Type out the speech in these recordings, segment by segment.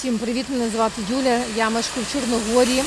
Всім привіт, мене звати Юля, я мешкаю в Чорногорії,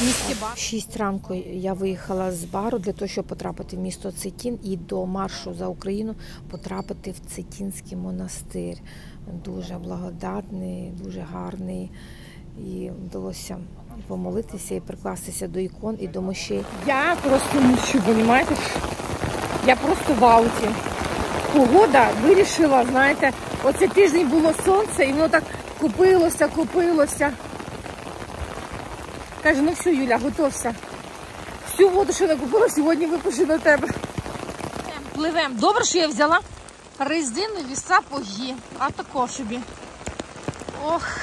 в місті Бар. 6 ранку я виїхала з Бару для того, щоб потрапити в місто Цитин і до маршу за Україну потрапити в Цетинський монастир. Дуже благодатний, дуже гарний. І вдалося помолитися і прикластися до ікон і до мощей. Я просто нічого, розумієте? Я просто в ауті. Погода вирішила, знаєте, оце тиждень було сонце і воно так купилося, купилося. Каже, ну все, Юля, готовся. Всю воду, що накупила, сьогодні випущу на тебе. Пливем. Добре, що я взяла резинові сапоги. А тако собі. Ох.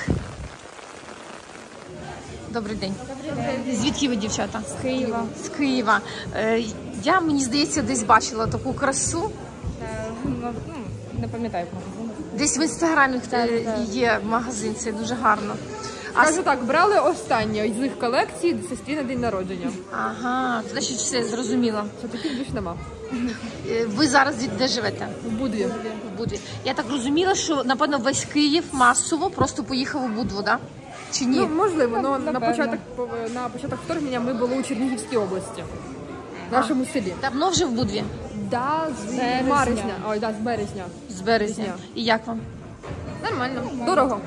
Добрий день. Добрий день. Звідки ви, дівчата? З Києва. З Києва. Я, мені здається, десь бачила таку красу. Не пам'ятаю магазин. Десь в інстаграмі є магазин, це дуже гарно. Скажу так, брали останнє з їх колекції до сестрі на день народження. Ага, тоді ще все зрозуміло. Що таких більш нема. Ви зараз де живете? В Будві. Я так розуміла, що, напевно, весь Київ масово просто поїхав у Будву, так? Чи ні? Ну, можливо, але на початок вторгнення ми були у Чернігівській області, в нашому селі. Давно вже в Будві? Так, з березня. З березня. І як вам? Нормально. Дорого.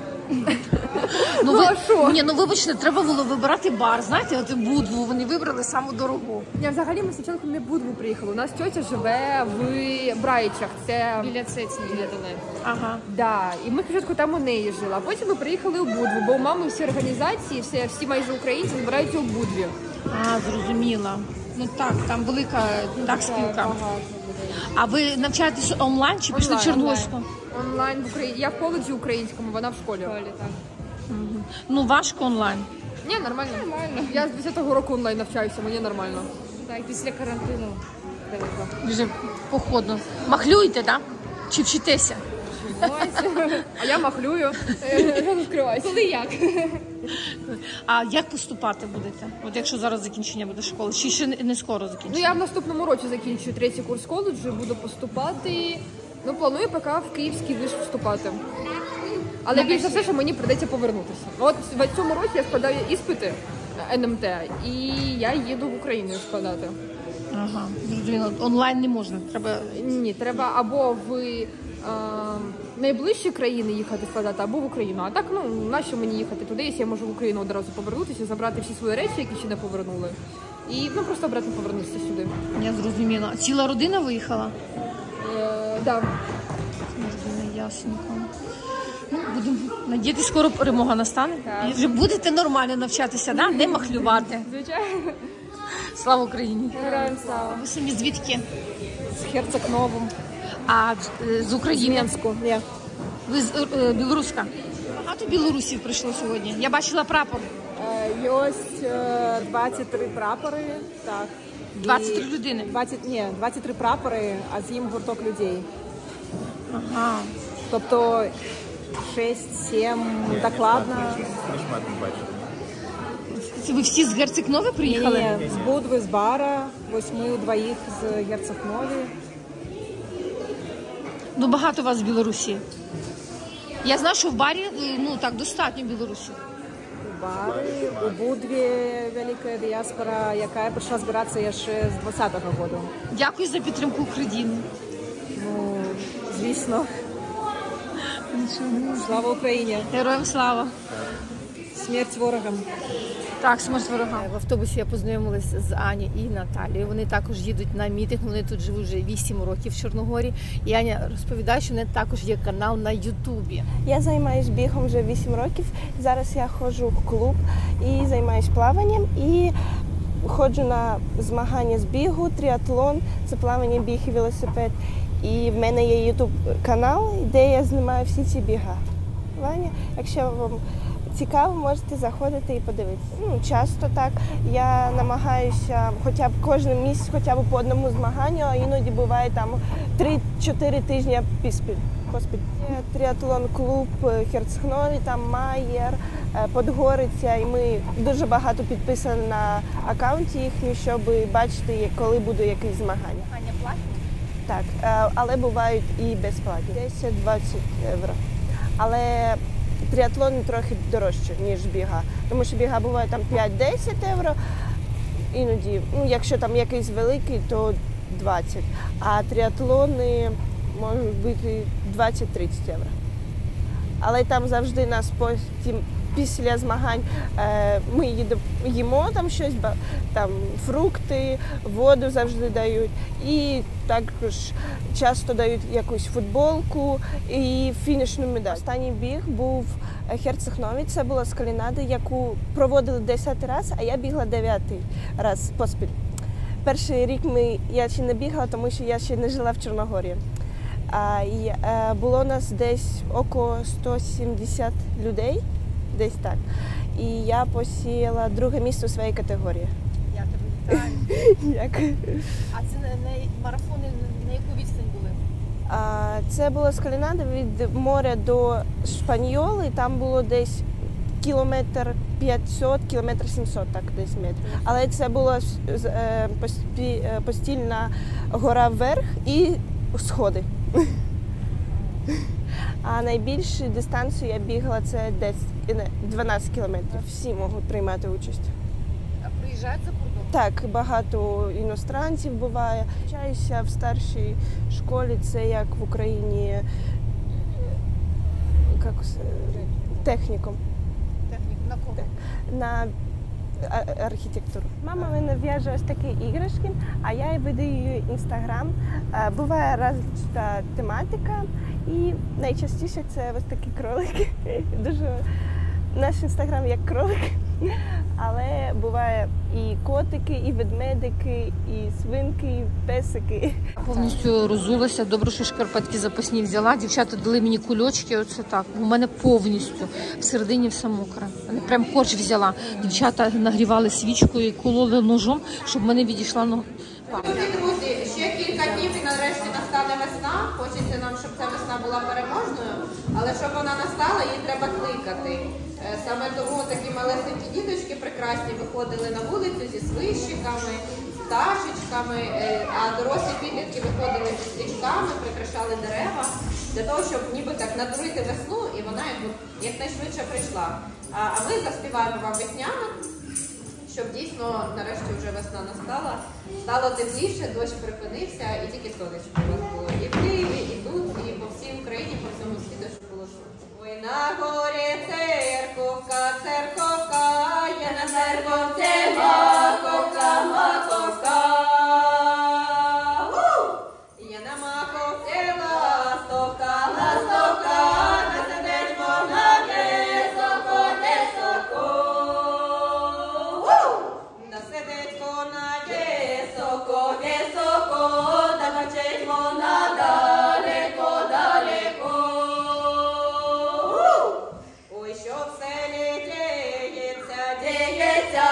Ну, вибачте, треба було вибирати бар, знаєте, от Будву, вони вибрали саму дорогу. Взагалі, ми спочатку не в Будву приїхали, у нас тьотя живе в Брайчах, це біля Цеці. Ага. Так, і ми спочатку там у неї жили, а потім ми приїхали у Будву, бо у мами всі організації, всі майже українці збираються у Будві. А, зрозуміла. Ну так, там велика спілка. А ви навчаєтесь онлайн чи пішли в Чорногорську? Онлайн. Я в коледжі українському, вона в школі. Ну важко онлайн? Ні, нормально. Я з 10-го року онлайн навчаюся, мені нормально. Так, після карантину. Вже походно. Махлюєте, так? Чи вчитеся? А я махлюю. Коли як? А як поступати будете? От якщо зараз закінчення буде школи, чи ще не скоро закінчення? Ну я в наступному році закінчую 3-й курс коледжу, буду поступати. Ну планую поки в Київський виш вступати. Але більше все, що мені прийдеться повернутися. От в цьому році я складаю іспити НМТ і я їду в Україну складати. Ага, зрозуміло. Онлайн не можна? Ні, треба або в найближчі країни їхати складати, або в Україну. А так, ну, нащо мені їхати туди, якщо я можу в Україну одразу повернутися, забрати всі свої речі, які ще не повернули. І, ну, просто обратно повернутися сюди. Я зрозуміла. Ціла родина виїхала? Так. Ясненько. Ну, будемо надіятися, скоро перемога настане. І вже будете нормально навчатися, так? Не махлювати. Звичайно. Слава Україні! Героям слава! Ви самі звідки? З Херцег-Новим. А з України? З Мінську. Ви з білоруська? Багато білорусів прийшло сьогодні. Я бачила прапор. Є ось 23 прапори. 23 людини? Ні, 23 прапори, а з ним гурток людей. Ага. Тобто 6-7, докладно. Ви всі з Херцег-Нові приїхали? Ні, з Будви, з Бара, ось ми вдвоїх з Херцег-Нові. Ну, багато вас з Білорусі. Я знаю, що в Барі, ну, так, достатньо білорусів. У Барі, у Будві велика діаспора, яка почала збиратися ще з 20-го року. Дякую за підтримку України. Ну, звісно. Слава Україні! Героям слава! Смерть ворогам. Так, смерть ворогам. В автобусі я познайомилася з Ані і Наталією. Вони також їдуть на мітинг, вони тут живуть вже 8 років в Чорногорії. І Аня розповідає, що в неї також є канал на Ютубі. Я займаюся бігом вже 8 років. Зараз я ходжу в клуб і займаюся плаванням. І ходжу на змагання з бігу, тріатлон, це плавання, біг і велосипед. І в мене є Ютуб канал, де я знімаю всі ці біга. Якщо вам цікаво, можете заходити і подивитися. Ну, часто так. Я намагаюся хоча б кожен місяць, хоча б по одному змаганню, а іноді буває там 3-4 тижні поспіль. Тріатлон-клуб Херцег-Нові, там Майєр, Подгориця, і ми дуже багато підписані на акаунті їхні, щоб бачити, коли будуть якісь змагання. Аня платить? Так, але бувають і безплатні. 10-20 євро. Але тріатлон трохи дорожче, ніж біга. Тому що біга буває там 5-10 євро, іноді, ну, якщо там якийсь великий, то 20. А тріатлони можуть бути 20-30 євро. Але там завжди нас потім після змагань ми їмо там щось, там фрукти, воду завжди дають. І також часто дають якусь футболку і фінішну медаль. Останній біг був Херцег-Нові. Це була скалінада, яку проводили 10-й раз, а я бігла 9-й раз поспіль. Перший рік я ще не бігала, тому що я ще не жила в Чорногорії. Було нас десь около 170 людей, десь так. І я посіяла друге місце у своїй категорії. Я тебе вітаю. А це марафони на яку відстань були? Це була скалінада від моря до Шпаньоли, і там було десь кілометр 500, кілометр 700, так десь метрів. Але це була постільна гора вверх і сходи. А найбільшу дистанцію я бігала, це десь 12 кілометрів. Всі можуть приймати участь. А приїжджають за кордон? Так, багато іностранців буває. Навчаюся в старшій школі, це як в Україні, як, технікум. На кого? На архітектуру. Мама мене в'яже ось такі іграшки, а я веду її Інстаграм. Буває різна тематика і найчастіше це ось такі кролики. Дуже... Наш Інстаграм як кролик, але буває і котики, і ведмедики, і свинки, і песики. Повністю розулася, добре, що шкарпетки запасні взяла. Дівчата дали мені кульочки, оце так. У мене повністю всередині все мокре. Я прям корч взяла. Дівчата нагрівали свічкою і кололи ножом, щоб мене відійшла нога. Друзі, ще кілька днів і нарешті настане весна. Хочеться нам, щоб ця весна була переможною, але щоб вона настала, її треба кликати. Саме тому такі малесенькі діточки прекрасні виходили на вулицю зі свищиками, пташечками, а дорослі підлітки виходили зі свічками, прикрашали дерева, для того, щоб ніби так надурити весну, і вона якнайшвидше прийшла. А ми заспіваємо вам веснянок, щоб дійсно нарешті вже весна настала. Стало тепліше, дощ припинився, і тільки сонечко у нас було. І в Києві, і тут, і по всій Україні, по всьому світу, що було шумно. Ой, на горі церковка, церковка, я на церковці маковка, маковка. Я на маковці ластовка, ластовка, на сердечко, на високо, високо. На сердечко, на високо, високо, на бачечко, на далеко, далеко. Що все не діється, діється,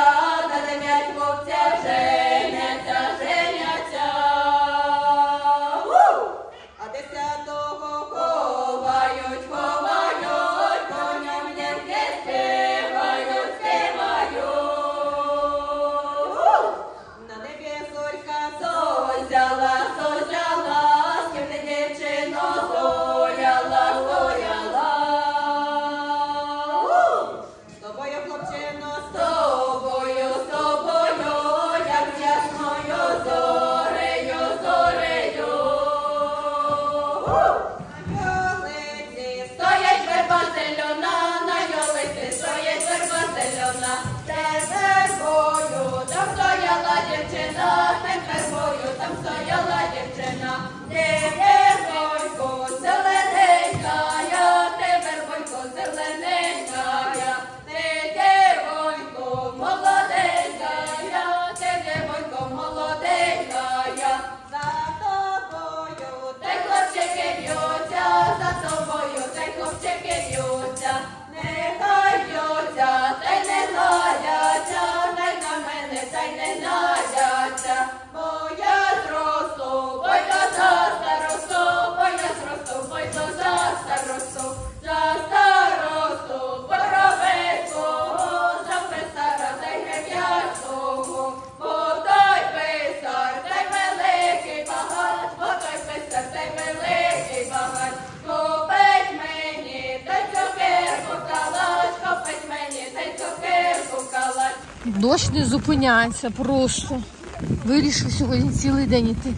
Дощ не зупиняється просто. Вирішив сьогодні цілий день йти.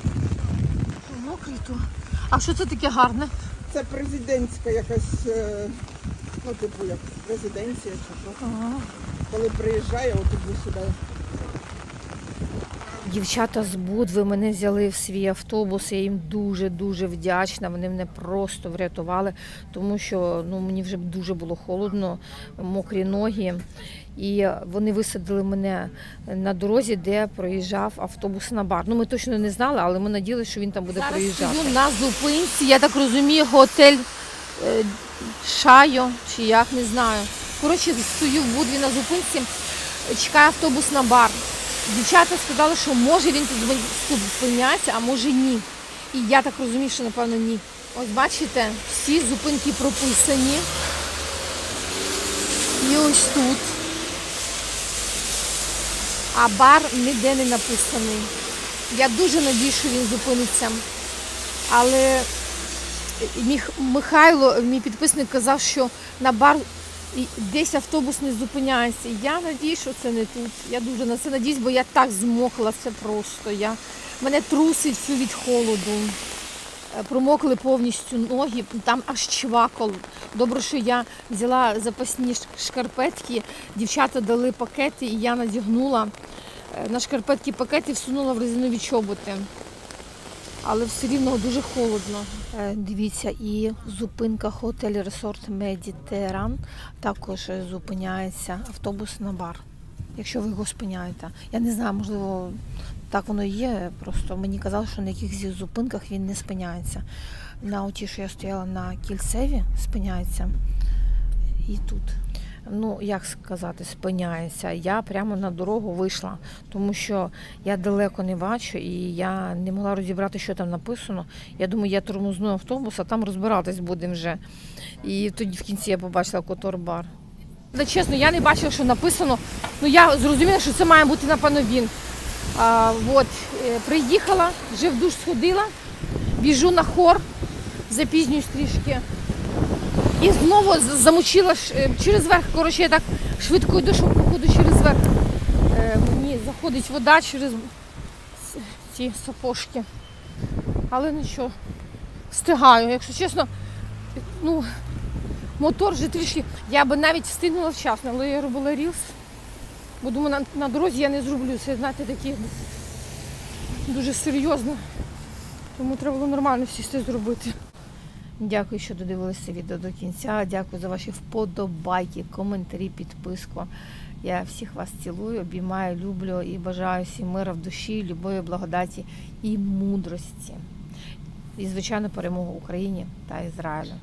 Мокрий то. А що це таке гарне? Це президентська якась, ну типу як резиденція чи що. Коли приїжджає, от іду сюди. Дівчата з Будви мене взяли в свій автобус, я їм дуже-дуже вдячна, вони мене просто врятували, тому що ну, мені вже дуже було холодно, мокрі ноги. І вони висадили мене на дорозі, де проїжджав автобус на бар. Ну, ми точно не знали, але ми надіялися, що він там буде проїжджати. Зараз на зупинці, я так розумію, готель Шайо чи як, не знаю. Коротше, стою в Будві на зупинці, чекаю автобус на бар. Дівчата сказали, що може він тут зупиняться, а може ні. І я так розумію, що напевно ні. Ось бачите, всі зупинки прописані. І ось тут. А бар ніде не написаний. Я дуже надію, що він зупиниться. Але Михайло, мій підписник, казав, що на бар десь автобус не зупиняється. Я надіюсь, що це не тут. Я дуже на це надіюсь, бо я так змокла, це просто. Мене трусить всю від холоду. Промокли повністю ноги, там аж чвакало. Добре, що я взяла запасні шкарпетки, дівчата дали пакети і я надягнула на шкарпетки пакети і всунула в резинові чоботи. Але все рівно дуже холодно. Дивіться, і зупинка готель-ресорт Медитеран також зупиняється автобус на бар, якщо ви його спиняєте. Я не знаю, можливо, так воно і є, просто мені казали, що на якихось зупинках він не спиняється. На оті, що я стояла на Кільцеві, спиняється і тут. Ну, як сказати, спиняється. Я прямо на дорогу вийшла, тому що я далеко не бачу і я не могла розібрати, що там написано. Я думаю, я тормозну автобус, а там розбиратись будемо вже. І тоді в кінці я побачила Котор-бар. Чесно, я не бачила, що написано. Ну, я зрозуміла, що це має бути, напевно, він. От, приїхала, вже в душ сходила, біжу на хор, запізнююсь трішки. І знову замочила через верх, коротше, я так швидко йду, що походу через верх. Мені заходить вода через ці сапожки. Але нічого, встигаю, якщо чесно, ну, мотор вже трішки. Я би навіть встигнула вчасно, але я робила рілс. Бо думаю, на дорозі я не зроблю це, знаєте, такі дуже серйозно. Тому треба було нормально всі зробити. Дякую, що додивилися відео до кінця. Дякую за ваші вподобайки, коментарі, підписку. Я всіх вас цілую, обіймаю, люблю і бажаю всім мира в душі, любові, благодаті і мудрості. І, звичайно, перемогу Україні та Ізраїлю.